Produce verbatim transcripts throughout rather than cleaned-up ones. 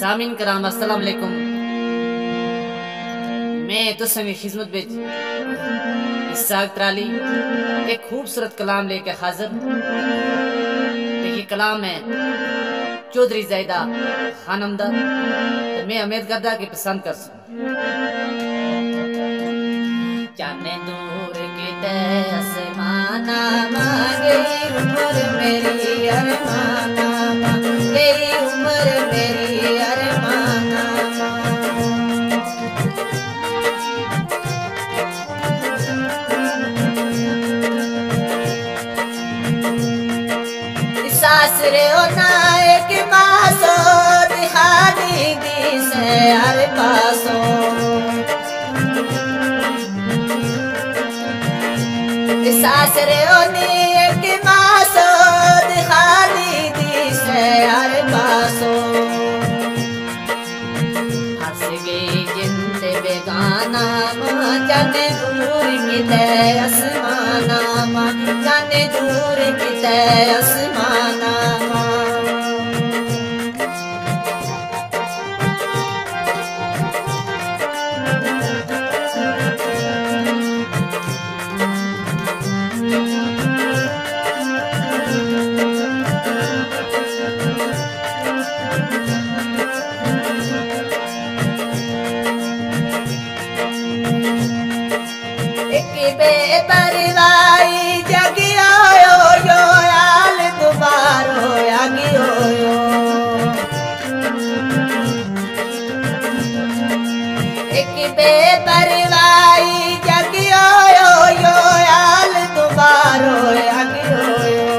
सामिन कराम अस्सलाम वालेकुम। मैं तुसंगी खिदमत बिच इसाक तराली एक खूबसूरत कलाम लेकर हाजिर। ये कलाम है चौधरी ज़ाहिदा खानम दा, मैं उम्मीद करदा कि पसंद कर सू। जाने दूर किते आसमाना मांगे उम्र मेरी अरमाना तेरी उम्र मेरी अरमाना। सास रे ओ नायक मासो दिहानी दी से अरे पासो। सास रे ओ नायक मासो दिहानी दी से अरे पासो। हंस गई जिंद बेगाना मां जाने दूर किते आसमाना मां जाने दूर किते आसमाना। परवाई जगी आयो यो आल दुबारो आगी आयो। एक बे परवाई जगी आयो यो आल दुबारो आगी आयो।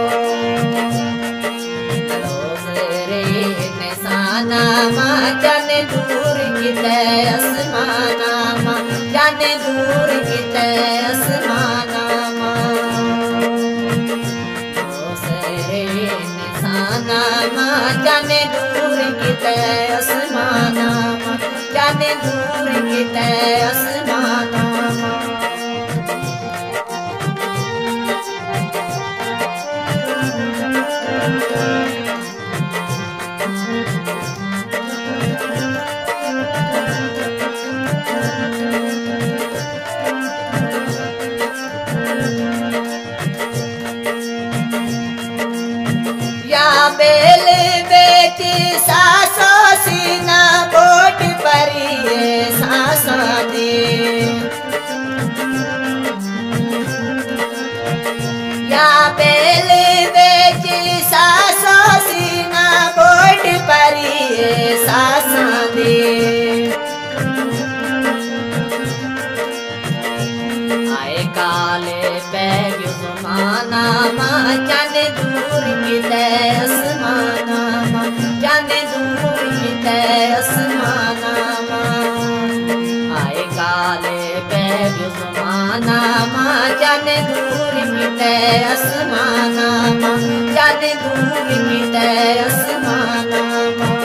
रोज रे निशाना मां जाने दूर किते आसमाना मां जाने दूर किते आसमाना मां। रोज रे निशाना मां जाने दूर किते आसमाना मां जाने दूर किते आसमाना मां। बेल बेटी सासो सीना बोट परिये सासा दे या बेल बेटी सासो सीना बोट परिये सासा दे। आए काले पैग ज़माना मां जाने दूर किते आसमाना मां जाने दूर किते आसमाना मां। आए काले पैग ज़माना मां जाने दूर किते आसमाना मां जाने दूर किते आसमाना मां।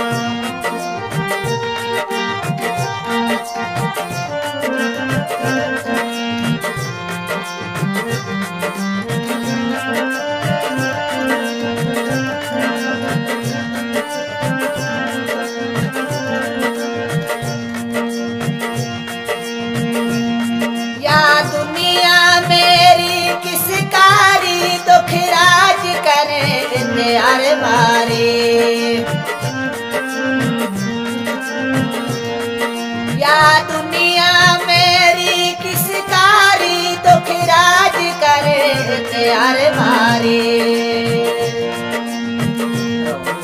अरे बारे या दुनिया मेरी किस कारी तो खिराज करे अरे बारे।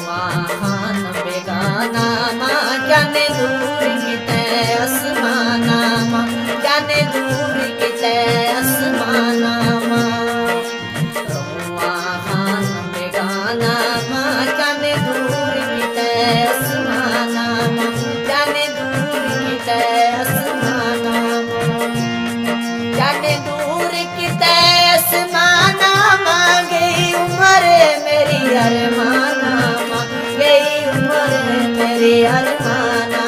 खान बेगाना मां जाने दूर किते आसमाना मां जाने दूर किते आसमाना मां। जाने दूर किते आसमाना मां गई उम्र मेरी अरमाना मां गई उम्र मेरी अरमाना।